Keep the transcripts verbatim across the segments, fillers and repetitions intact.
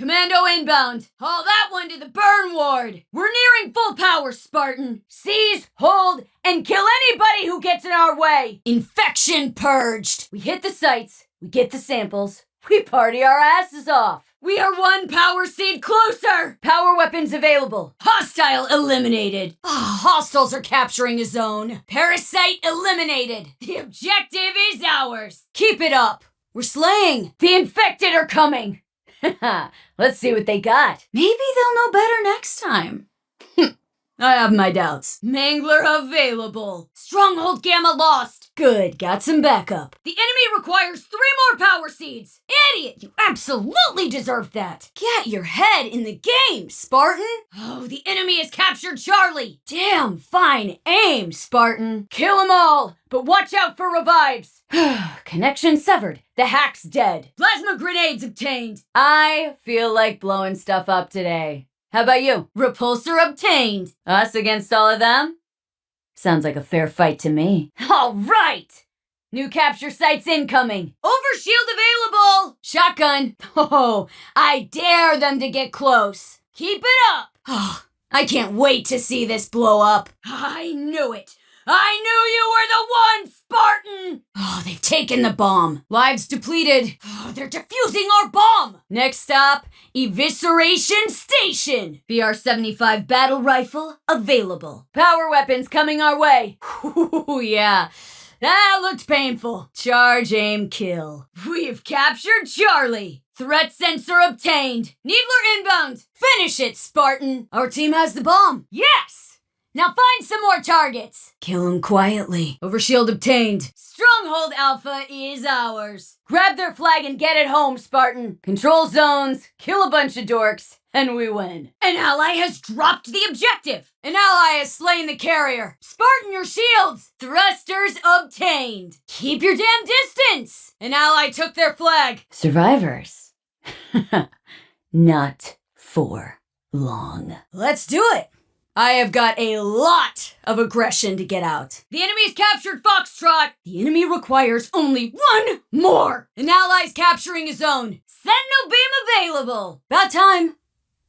Commando inbound. Haul that one to the burn ward. We're nearing full power, Spartan. Seize, hold, and kill anybody who gets in our way. Infection purged. We hit the sites. We get the samples. We party our asses off. We are one power seed closer! Power weapons available. Hostile eliminated. Oh, hostiles are capturing a zone. Parasite eliminated. The objective is ours. Keep it up. We're slaying. The infected are coming. Let's see what they got. Maybe they'll know better next time. I have my doubts. Mangler available. Stronghold Gamma lost. Good, got some backup. The enemy requires three more power seeds. Idiot, you absolutely deserved that. Get your head in the game, Spartan. Oh, the enemy has captured Charlie. Damn fine aim, Spartan. Kill them all, but watch out for revives. Connection severed. The hack's dead. Plasma grenades obtained. I feel like blowing stuff up today. How about you? Repulsor obtained. Us against all of them? Sounds like a fair fight to me. All right! New capture sites incoming. Overshield available! Shotgun. Oh, I dare them to get close. Keep it up! Oh, I can't wait to see this blow up. I knew it. I knew you were the one, Spartan! Oh, they've taken the bomb. Lives depleted. Oh, they're defusing our bomb! Next stop, Evisceration Station! B R seventy-five battle rifle available. Power weapons coming our way. Ooh, yeah. That looked painful. Charge, aim, kill. We've captured Charlie. Threat sensor obtained. Needler inbound. Finish it, Spartan. Our team has the bomb. Yes! Now find some more targets. Kill them quietly. Overshield obtained. Stronghold Alpha is ours. Grab their flag and get it home, Spartan. Control zones, kill a bunch of dorks, and we win. An ally has dropped the objective. An ally has slain the carrier. Spartan, your shields. Thrusters obtained. Keep your damn distance. An ally took their flag. Survivors. Not for long. Let's do it. I have got a lot of aggression to get out. The enemy's captured Foxtrot. The enemy requires only one more. An ally's capturing a zone. Sentinel beam available. About time.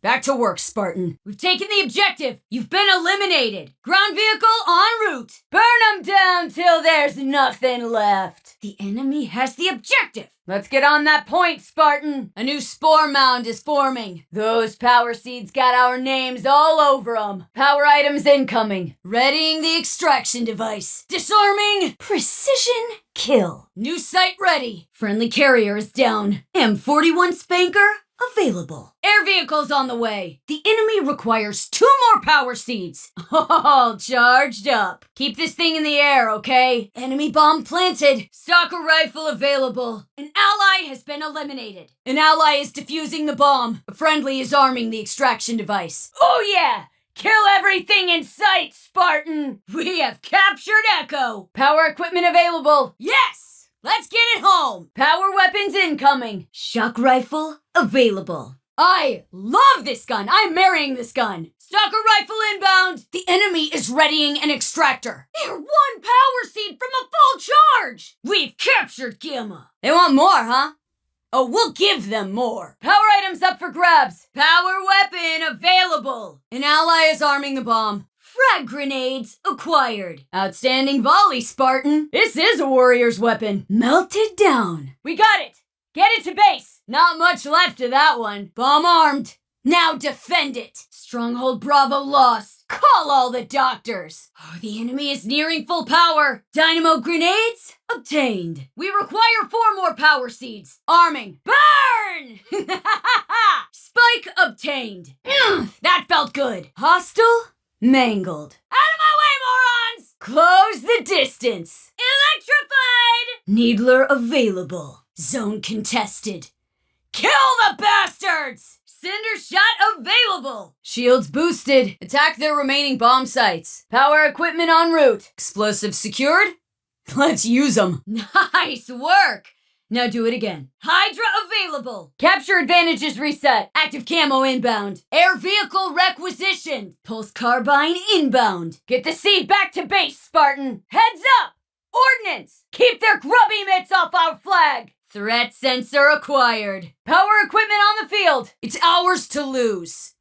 Back to work, Spartan. We've taken the objective. You've been eliminated. Ground vehicle en route. Burn them down till there's nothing left. The enemy has the objective. Let's get on that point, Spartan. A new spore mound is forming. Those power seeds got our names all over them. Power items incoming. Readying the extraction device. Disarming. Precision kill. New site ready. Friendly carrier is down. M forty-one Spanker available. Air vehicles on the way. The enemy requires two more power seeds. All charged up. Keep this thing in the air, okay? Enemy bomb planted. Stalker rifle available. An ally has been eliminated. An ally is defusing the bomb. A friendly is arming the extraction device. Oh yeah! Kill everything in sight, Spartan! We have captured Echo. Power equipment available. Yes! Let's get it home! Power weapons incoming. Shock rifle available. I love this gun! I'm marrying this gun! Stalker rifle inbound! The enemy is readying an extractor. They're one power seed from a full charge! We've captured Gamma. They want more, huh? Oh, we'll give them more. Power items up for grabs. Power weapon available. An ally is arming the bomb. Frag grenades acquired. Outstanding volley, Spartan. This is a warrior's weapon. Melted down. We got it. Get it to base. Not much left of that one. Bomb armed. Now defend it. Stronghold Bravo lost. Call all the doctors. Oh, the enemy is nearing full power. Dynamo grenades obtained. We require four more power seeds. Arming. Burn! Spike obtained. Mm, that felt good. Hostile? Mangled. Out of my way, morons! Close the distance. Electrified! Needler available. Zone contested. Kill the bastards! Cinder shot available. Shields boosted. Attack their remaining bomb sites. Power equipment en route. Explosives secured. Let's use them. Nice work. Now do it again. Hydra available. Capture advantages reset. Active camo inbound. Air vehicle requisitioned. Pulse carbine inbound. Get the seed back to base, Spartan. Heads up. Ordnance. Keep their grubby mitts off our flag. Threat sensor acquired. Power equipment on the field. It's ours to lose.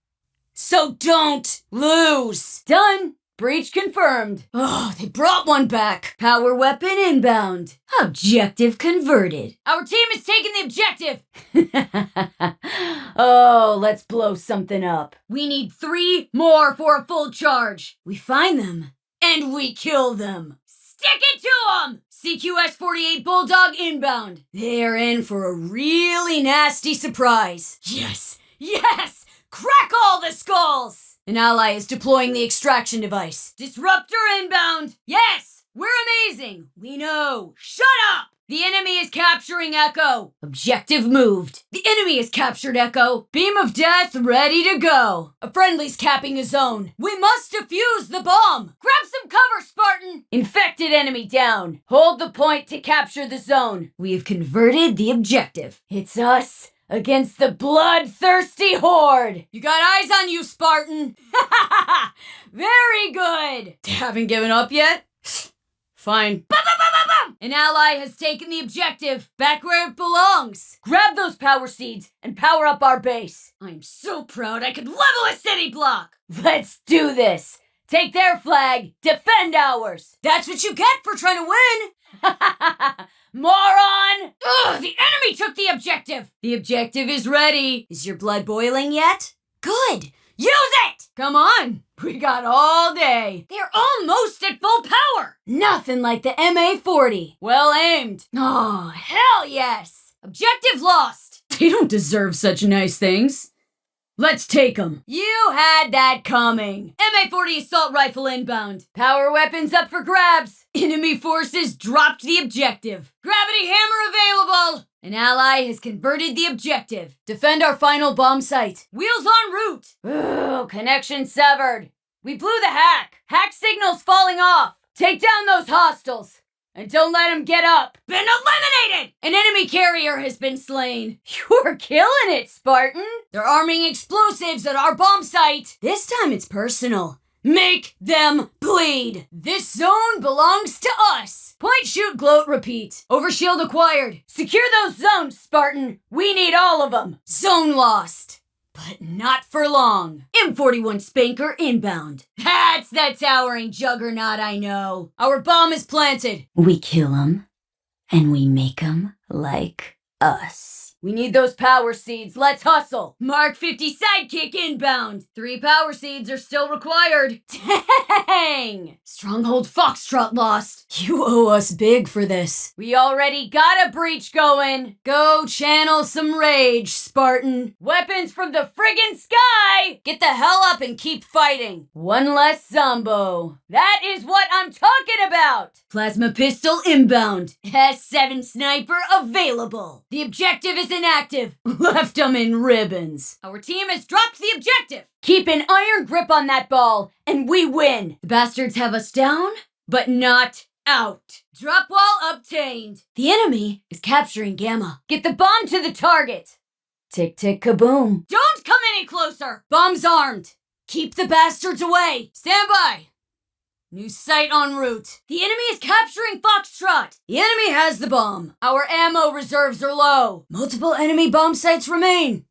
So don't lose. Done. Breach confirmed. Oh, they brought one back. Power weapon inbound. Objective converted. Our team is taking the objective. Oh, let's blow something up. We need three more for a full charge. We find them and we kill them. Stick it to them! C Q S forty-eight Bulldog inbound. They're in for a really nasty surprise. Yes, yes! Crack all the skulls! An ally is deploying the extraction device. Disruptor inbound. Yes, we're amazing. We know. Shut up! The enemy is capturing Echo. Objective moved. The enemy has captured Echo. Beam of death ready to go. A friendly's capping a zone. We must defuse the bomb. Grab some cover, Spartan. Infected enemy down. Hold the point to capture the zone. We have converted the objective. It's us against the bloodthirsty horde. You got eyes on you, Spartan. Very good. Haven't given up yet? Fine. An ally has taken the objective back where it belongs. Grab those power seeds and power up our base. I'm so proud I could level a city block. Let's do this. Take their flag, defend ours. That's what you get for trying to win. Moron! Ugh, the enemy took the objective. The objective is ready. Is your blood boiling yet? Good. Use it! Come on. We got all day. They're almost at full power. Nothing like the M A forty. Well aimed. Oh, hell yes. Objective lost. They don't deserve such nice things. Let's take them. You had that coming. M A forty assault rifle inbound. Power weapons up for grabs. Enemy forces dropped the objective. Gravity hammer available. An ally has converted the objective. Defend our final bomb site. Wheels en route. Ooh, connection severed. We blew the hack. Hack signals falling off. Take down those hostiles. And don't let them get up. Been eliminated! An enemy carrier has been slain. You're killing it, Spartan. They're arming explosives at our bomb site. This time it's personal. Make them bleed. This zone belongs to us. Point, shoot, gloat, repeat. Overshield acquired. Secure those zones, Spartan. We need all of them. Zone lost, but not for long. M forty-one Spanker inbound. That's that towering juggernaut I know. Our bomb is planted. We kill them, and we make them like us. We need those power seeds. Let's hustle. Mark fifty Sidekick inbound. Three power seeds are still required. Dang! Stronghold Foxtrot lost. You owe us big for this. We already got a breach going. Go channel some rage, Spartan. Weapons from the friggin' sky! Get the hell up and keep fighting. One less zombo. That is what I'm talking about! Plasma pistol inbound. S seven sniper available. The objective is inactive. Left them in ribbons. Our team has dropped the objective. Keep an iron grip on that ball, and we win. The bastards have us down, but not out. Drop wall obtained. The enemy is capturing Gamma. Get the bomb to the target. Tick, tick, kaboom. Don't come any closer. Bomb's armed. Keep the bastards away. Stand by. New site en route. The enemy is capturing Foxtrot. The enemy has the bomb. Our ammo reserves are low. Multiple enemy bomb sites remain.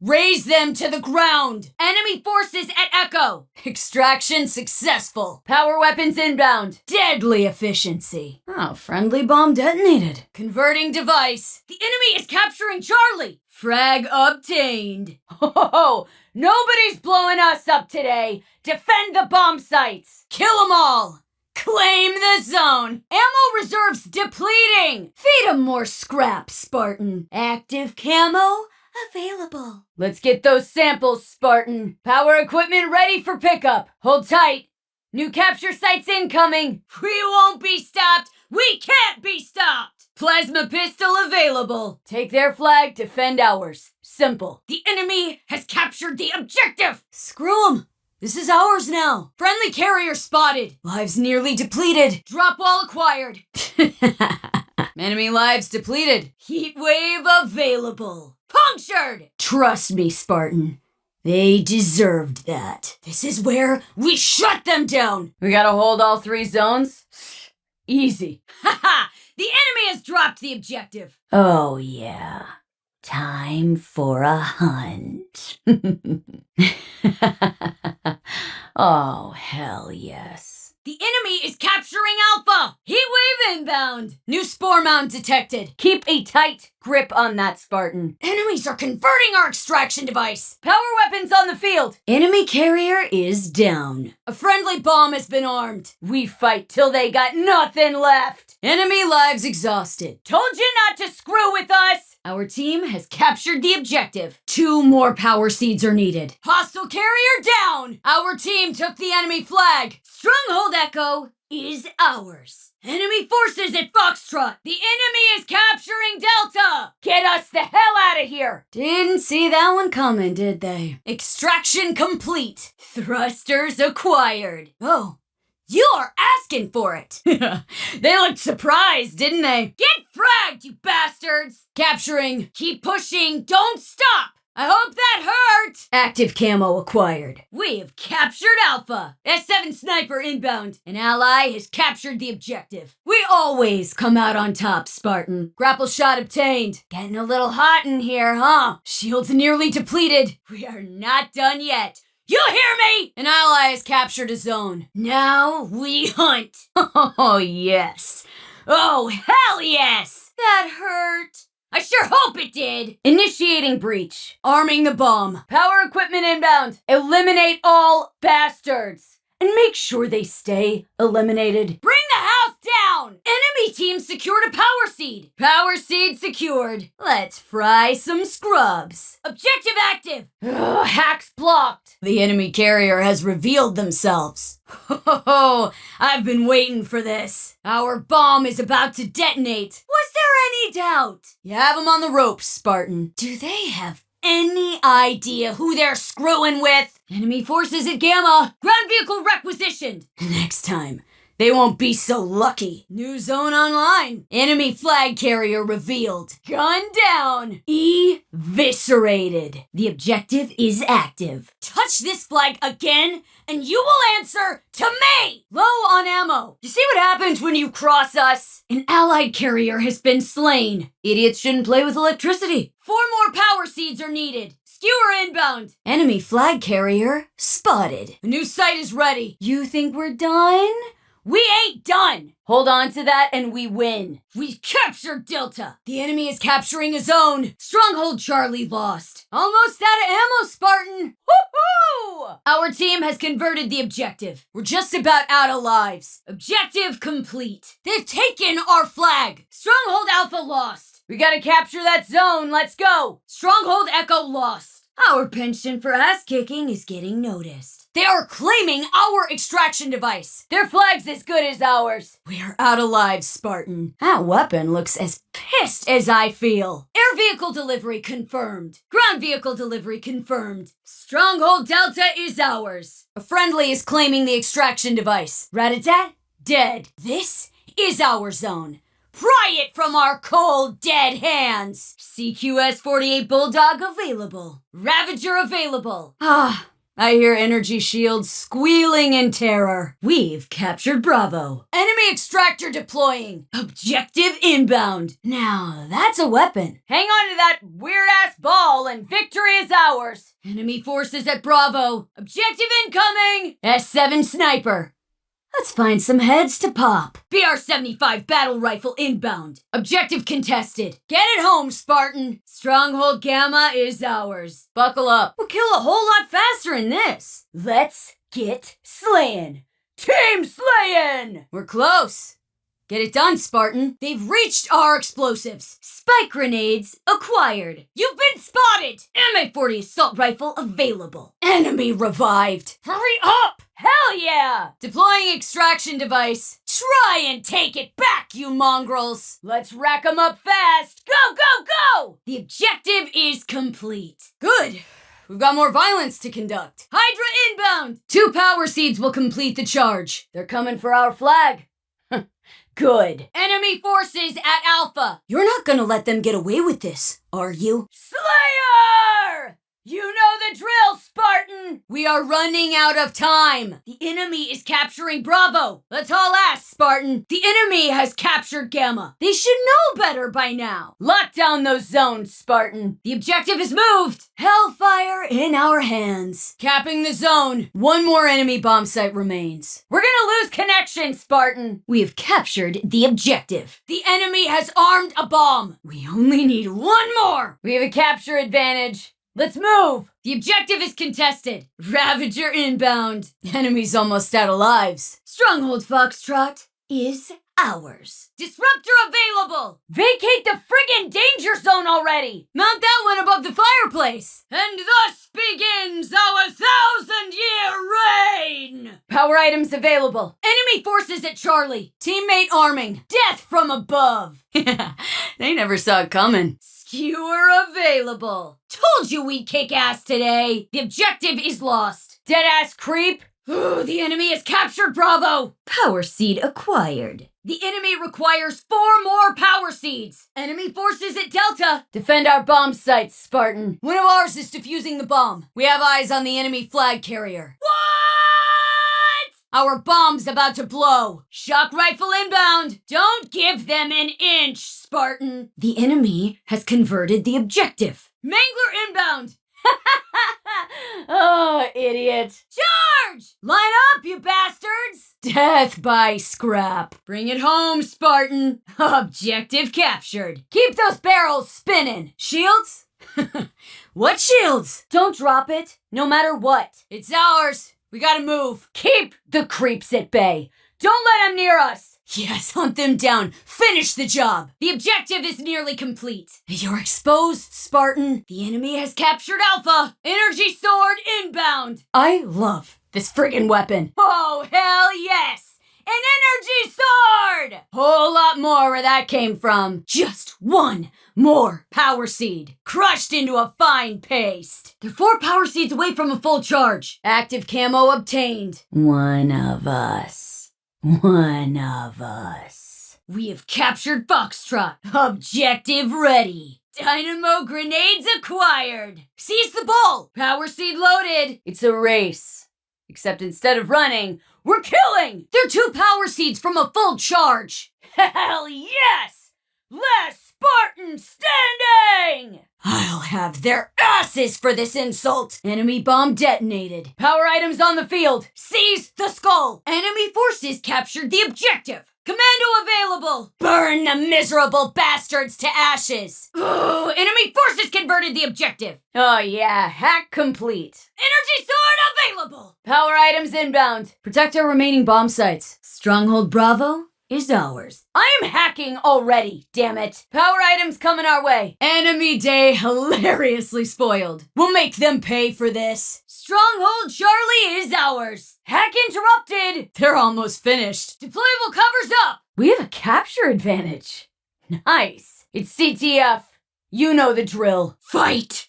Raise them to the ground. Enemy forces at Echo. Extraction successful. Power weapons inbound. Deadly efficiency. Oh, friendly bomb detonated. Converting device. The enemy is capturing Charlie. Frag obtained. Oh, nobody's blowing us up today. Defend the bomb sites. Kill them all. Claim the zone. Ammo reserves depleting. Feed them more scrap, Spartan. Active camo available. Let's get those samples, Spartan. Power equipment ready for pickup. Hold tight. New capture sites incoming. We won't be stopped. We can't be stopped. Plasma pistol available. Take their flag, defend ours. Simple. The enemy has captured the objective. Screw them. This is ours now. Friendly carrier spotted. Lives nearly depleted. Drop wall acquired. Enemy lives depleted. Heat wave available. Punctured. Trust me, Spartan. They deserved that. This is where we shut them down. We gotta hold all three zones? Easy. Ha ha! The enemy has dropped the objective! Oh, yeah. Time for a hunt. Oh, hell yes. The enemy is capturing Alpha! Heatwave inbound! New spore mound detected. Keep a tight grip on that, Spartan. Enemies are converting our extraction device. Power weapons on the field. Enemy carrier is down. A friendly bomb has been armed. We fight till they got nothing left. Enemy lives exhausted. Told you not to screw with us! Our team has captured the objective. Two more power seeds are needed. Hostile carrier down! Our team took the enemy flag. Stronghold Echo is ours. Enemy forces at Foxtrot. The enemy is capturing Delta. Get us the hell out of here. Didn't see that one coming, did they? Extraction complete. Thrusters acquired. Oh, you are asking for it. They looked surprised, didn't they? Get fragged, you bastards! Capturing. Keep pushing. Don't stop. I hope that hurt! Active camo acquired. We have captured Alpha. S seven sniper inbound. An ally has captured the objective. We always come out on top, Spartan. Grapple shot obtained. Getting a little hot in here, huh? Shields nearly depleted. We are not done yet. You hear me? An ally has captured a zone. Now we hunt. Oh, yes. Oh, hell yes! That hurt. I sure hope it did. Initiating breach. Arming the bomb. Power equipment inbound. Eliminate all bastards. And make sure they stay eliminated. Bring the house down! Enemy team secured a power seed. Power seed secured. Let's fry some scrubs. Objective active. Ugh, hacks blocked. The enemy carrier has revealed themselves. Ho ho ho! I've been waiting for this. Our bomb is about to detonate. Was there any doubt? You have them on the ropes, Spartan. Do they have any idea who they're screwing with? Enemy forces at Gamma. Ground vehicle requisitioned. Next time, they won't be so lucky. New zone online. Enemy flag carrier revealed. Gunned down. Eviscerated. The objective is active. Touch this flag again, and you will answer to me! Low on ammo. You see what happens when you cross us? An allied carrier has been slain. Idiots shouldn't play with electricity. Four more power seeds are needed. Skewer inbound. Enemy flag carrier spotted. A new site is ready. You think we're done? We ain't done. Hold on to that and we win. We've captured Delta. The enemy is capturing a zone. Stronghold Charlie lost. Almost out of ammo, Spartan. Woohoo! Our team has converted the objective. We're just about out of lives. Objective complete. They've taken our flag. Stronghold Alpha lost. We gotta capture that zone, let's go! Stronghold Echo lost. Our penchant for ass-kicking is getting noticed. They are claiming our extraction device. Their flag's as good as ours. We are out of lives, Spartan. That weapon looks as pissed as I feel. Air vehicle delivery confirmed. Ground vehicle delivery confirmed. Stronghold Delta is ours. A friendly is claiming the extraction device. Ratatat, dead. This is our zone. Pry it from our cold, dead hands! C Q S forty-eight Bulldog available. Ravager available. Ah, I hear energy shields squealing in terror. We've captured Bravo. Enemy extractor deploying. Objective inbound. Now, that's a weapon. Hang on to that weird-ass ball and victory is ours. Enemy forces at Bravo. Objective incoming! S seven sniper. Let's find some heads to pop. B R seventy-five battle rifle inbound. Objective contested. Get it home, Spartan. Stronghold Gamma is ours. Buckle up. We'll kill a whole lot faster in this. Let's get slayin'. Team slayin'! We're close. Get it done, Spartan. They've reached our explosives. Spike grenades acquired. You've been spotted. M A forty assault rifle available. Enemy revived. Hurry up! Hell yeah! Deploying extraction device. Try and take it back, you mongrels! Let's rack 'em up fast! Go, go, go! The objective is complete. Good. We've got more violence to conduct. Hydra inbound! Two power seeds will complete the charge. They're coming for our flag. Good. Enemy forces at Alpha. You're not gonna let them get away with this, are you? Slayer! You know the drill, Spartan! We are running out of time! The enemy is capturing Bravo! Let's haul ass, Spartan! The enemy has captured Gamma! They should know better by now! Lock down those zones, Spartan! The objective is moved! Hellfire in our hands! Capping the zone! One more enemy bomb site remains. We're gonna lose connection, Spartan! We have captured the objective! The enemy has armed a bomb! We only need one more! We have a capture advantage! Let's move! The objective is contested. Ravager inbound. Enemy's almost out of lives. Stronghold Foxtrot is ours. Disruptor available! Vacate the friggin' danger zone already! Mount that one above the fireplace! And thus begins our thousand-year reign! Power items available. Enemy forces at Charlie. Teammate arming. Death from above. They never saw it coming. Skewer available. Told you we'd kick ass today. The objective is lost. Dead ass creep. Ooh, the enemy has captured Bravo. Power seed acquired. The enemy requires four more power seeds. Enemy forces at Delta. Defend our bomb sites, Spartan. One of ours is defusing the bomb. We have eyes on the enemy flag carrier. What? Our bomb's about to blow. Shock rifle inbound. Don't give them an inch, Spartan. The enemy has converted the objective. Mangler inbound! Oh, idiot. Charge! Line up, you bastards! Death by scrap. Bring it home, Spartan. Objective captured. Keep those barrels spinning. Shields? What shields? Don't drop it, no matter what. It's ours. We gotta move. Keep the creeps at bay. Don't let them near us. Yes, hunt them down. Finish the job. The objective is nearly complete. You're exposed, Spartan. The enemy has captured Alpha. Energy sword inbound. I love this friggin' weapon. Oh, hell yes. An energy sword! Whole lot more where that came from. Just one more power seed. Crushed into a fine paste. They're four power seeds away from a full charge. Active camo obtained. One of us. One of us. We have captured Foxtrot. Objective ready. Dynamo grenades acquired. Seize the ball. Power seed loaded. It's a race. Except instead of running, we're killing. They're two power seeds from a full charge. Hell yes! Last Spartan standing! I'll have their asses for this insult! Enemy bomb detonated. Power items on the field. Seize the skull! Enemy forces captured the objective. Commando available! Burn the miserable bastards to ashes! Ooh, enemy forces converted the objective. Oh yeah, hack complete. Energy sword available! Power items inbound. Protect our remaining bomb sites. Stronghold Bravo is ours. I'm hacking already, damn it. Power items coming our way. Enemy day hilariously spoiled. We'll make them pay for this. Stronghold Charlie is ours. Hack interrupted. They're almost finished. Deployable covers up. We have a capture advantage. Nice. It's C T F. You know the drill. Fight.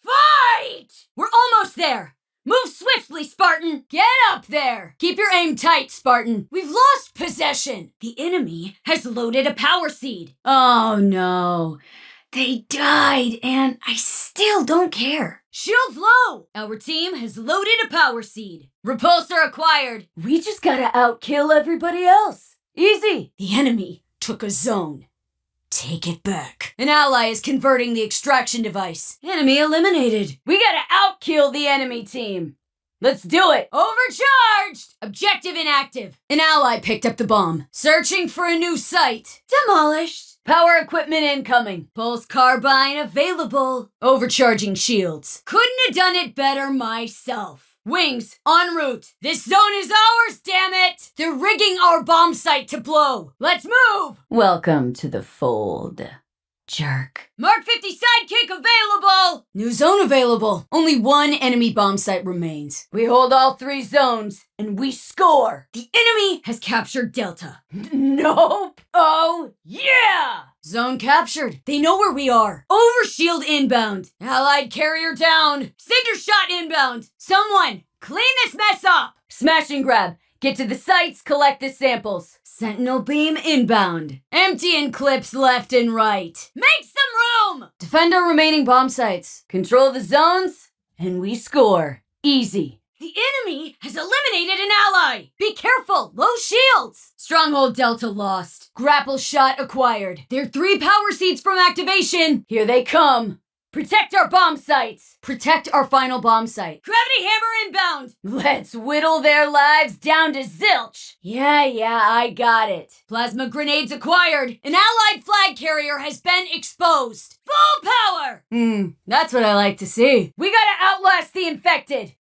Fight! We're almost there. Move swiftly, Spartan! Get up there! Keep your aim tight, Spartan. We've lost possession. The enemy has loaded a power seed. Oh, no. They died, and I still don't care. Shields low! Our team has loaded a power seed. Repulsor acquired. We just gotta outkill everybody else. Easy. The enemy took a zone. Take it back. An ally is converting the extraction device. Enemy eliminated. We gotta outkill the enemy team. Let's do it. Overcharged! Objective inactive. An ally picked up the bomb. Searching for a new site. Demolished. Power equipment incoming. Pulse carbine available. Overcharging shields. Couldn't have done it better myself. Wings, en route. This zone is ours, damn it! They're rigging our bomb site to blow. Let's move! Welcome to the fold, jerk. Mark fifty Sidekick available! New zone available. Only one enemy bomb site remains. We hold all three zones, and we score. The enemy has captured Delta. Nope. Oh, yeah! Zone captured. They know where we are. Overshield inbound. Allied carrier down. Cinder shot inbound. Someone, clean this mess up. Smash and grab. Get to the sites, collect the samples. Sentinel beam inbound. Emptying clips left and right. Make some room! Defend our remaining bomb sites. Control the zones, and we score. Easy. The enemy has eliminated an ally! Be careful! Low shields! Stronghold Delta lost. Grapple shot acquired. They're three power seeds from activation! Here they come! Protect our bomb sites! Protect our final bomb site. Gravity hammer inbound! Let's whittle their lives down to zilch! Yeah, yeah, I got it. Plasma grenades acquired! An allied flag carrier has been exposed! Full power! Hmm, that's what I like to see. We gotta outlast the infected!